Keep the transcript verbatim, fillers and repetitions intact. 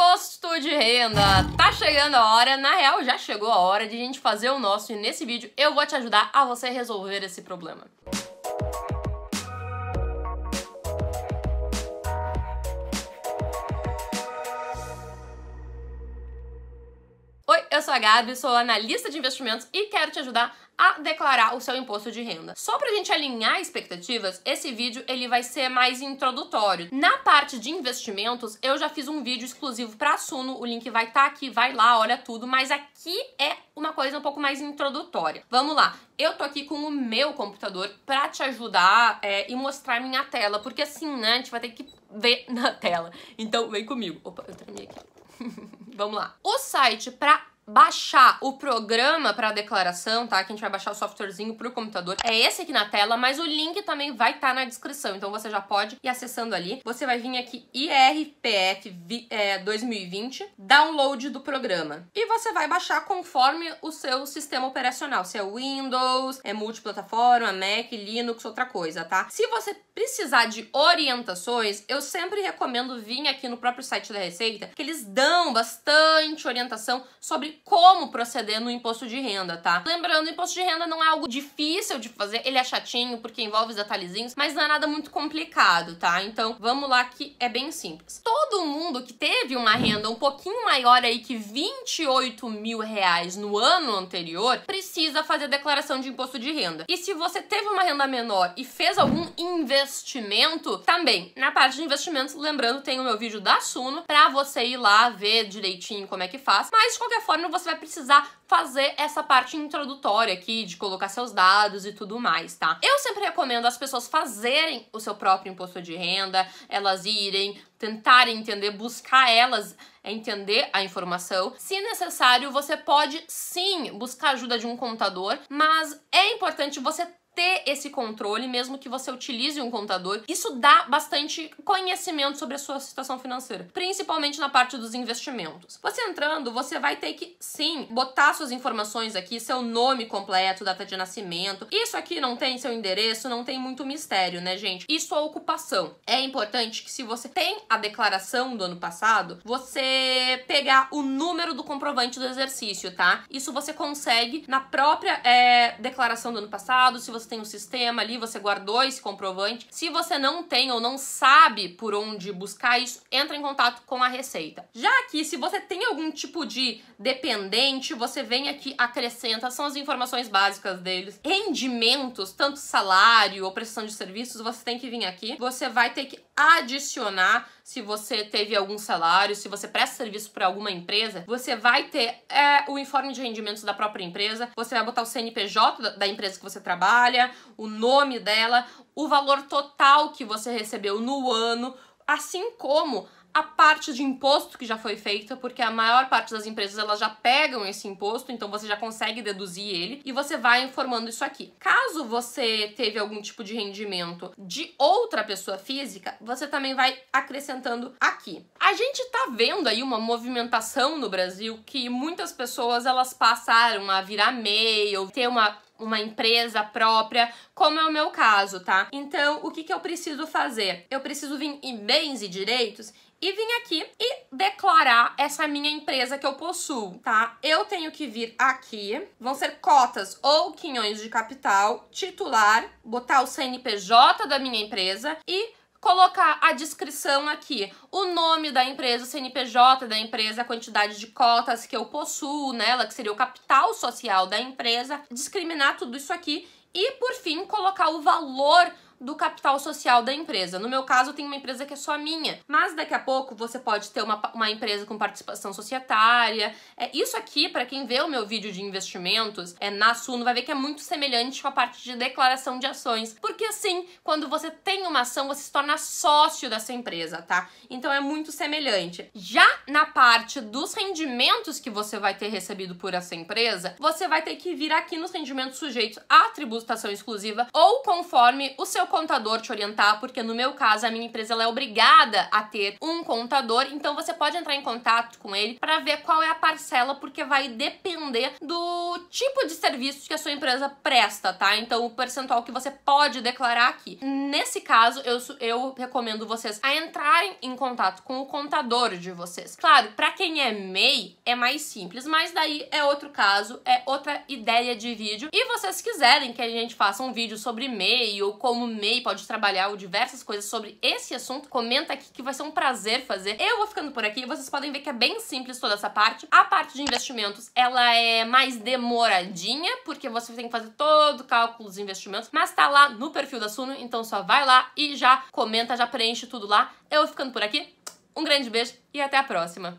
Imposto de renda, tá chegando a hora, na real já chegou a hora de a gente fazer o nosso e nesse vídeo eu vou te ajudar a você resolver esse problema. Oi, eu sou a Gabi, sou analista de investimentos e quero te ajudar a declarar o seu imposto de renda. Só pra gente alinhar expectativas, esse vídeo ele vai ser mais introdutório. Na parte de investimentos, eu já fiz um vídeo exclusivo pra Suno, o link vai estar aqui, vai lá, olha tudo, mas aqui é uma coisa um pouco mais introdutória. Vamos lá, eu tô aqui com o meu computador pra te ajudar é, e mostrar minha tela, porque assim, né, a gente vai ter que ver na tela. Então, vem comigo. Opa, eu tremei aqui. Vamos lá. O site para baixar o programa para declaração, tá? Que a gente vai baixar o softwarezinho pro computador. É esse aqui na tela, mas o link também vai estar tá na descrição. Então você já pode ir acessando ali. Você vai vir aqui I R P F dois mil e vinte, download do programa. E você vai baixar conforme o seu sistema operacional. Se é Windows, é multiplataforma, Mac, Linux, outra coisa, tá? Se você precisar de orientações, eu sempre recomendo vir aqui no próprio site da Receita, que eles dão bastante orientação sobre como proceder no imposto de renda, tá? Lembrando, o imposto de renda não é algo difícil de fazer, ele é chatinho porque envolve os detalhezinhos, mas não é nada muito complicado, tá? Então, vamos lá que é bem simples. Todo mundo que teve uma renda um pouquinho maior aí que vinte e oito mil reais no ano anterior, precisa fazer declaração de imposto de renda. E se você teve uma renda menor e fez algum investimento, também, na parte de investimentos, lembrando, tem o meu vídeo da Suno, pra você ir lá ver direitinho como é que faz, mas de qualquer forma você vai precisar fazer essa parte introdutória aqui, de colocar seus dados e tudo mais, tá? Eu sempre recomendo as pessoas fazerem o seu próprio imposto de renda, elas irem, tentarem entender, buscar elas, entender a informação. Se necessário, você pode sim buscar a ajuda de um contador, mas é importante você ter esse controle, mesmo que você utilize um contador. Isso dá bastante conhecimento sobre a sua situação financeira, principalmente na parte dos investimentos. Você entrando, você vai ter que, sim, botar suas informações aqui, seu nome completo, data de nascimento. Isso aqui não tem seu endereço, não tem muito mistério, né, gente? E sua ocupação. É importante que, se você tem a declaração do ano passado, você pegar o número do comprovante do exercício, tá? Isso você consegue na própria é, declaração do ano passado, se você tem um sistema ali, você guardou esse comprovante. Se você não tem ou não sabe por onde buscar isso, entra em contato com a Receita. Já aqui, se você tem algum tipo de dependente, você vem aqui, acrescenta, são as informações básicas deles. Rendimentos, tanto salário ou prestação de serviços, você tem que vir aqui. Você vai ter que adicionar se você teve algum salário, se você presta serviço para alguma empresa, você vai ter é, o informe de rendimentos da própria empresa, você vai botar o C N P J da empresa que você trabalha, o nome dela, o valor total que você recebeu no ano, assim como a parte de imposto que já foi feita, porque a maior parte das empresas elas já pegam esse imposto, então você já consegue deduzir ele e você vai informando isso aqui. Caso você teve algum tipo de rendimento de outra pessoa física, você também vai acrescentando aqui. A gente tá vendo aí uma movimentação no Brasil que muitas pessoas elas passaram a virar M E I ou ter uma uma empresa própria, como é o meu caso, tá? Então, o que que eu preciso fazer? Eu preciso vir em bens e direitos e vim aqui e declarar essa minha empresa que eu possuo, tá? Eu tenho que vir aqui, vão ser cotas ou quinhões de capital, titular, botar o C N P J da minha empresa e colocar a descrição aqui, o nome da empresa, o C N P J da empresa, a quantidade de cotas que eu possuo nela, que seria o capital social da empresa, discriminar tudo isso aqui e, por fim, colocar o valor do capital social da empresa. No meu caso, eu tenho uma empresa que é só minha, mas daqui a pouco você pode ter uma, uma empresa com participação societária. É, isso aqui, para quem vê o meu vídeo de investimentos é, na Suno, vai ver que é muito semelhante com a parte de declaração de ações, porque assim, quando você tem uma ação, você se torna sócio dessa empresa, tá? Então é muito semelhante. Já na parte dos rendimentos que você vai ter recebido por essa empresa, você vai ter que vir aqui nos rendimentos sujeitos à tributação exclusiva ou conforme o seu contador te orientar, porque no meu caso a minha empresa ela é obrigada a ter um contador, então você pode entrar em contato com ele para ver qual é a parcela, porque vai depender do tipo de serviço que a sua empresa presta, tá? Então o percentual que você pode declarar aqui. Nesse caso, eu, eu recomendo vocês a entrarem em contato com o contador de vocês. Claro, para quem é M E I é mais simples, mas daí é outro caso, é outra ideia de vídeo. E vocês quiserem que a gente faça um vídeo sobre M E I ou como M E I pode trabalhar ou diversas coisas sobre esse assunto, comenta aqui que vai ser um prazer fazer. Eu vou ficando por aqui, vocês podem ver que é bem simples toda essa parte. A parte de investimentos, ela é mais demoradinha, porque você tem que fazer todo o cálculo dos investimentos, mas tá lá no perfil da Suno, então só vai lá e já comenta, já preenche tudo lá. Eu vou ficando por aqui, um grande beijo e até a próxima!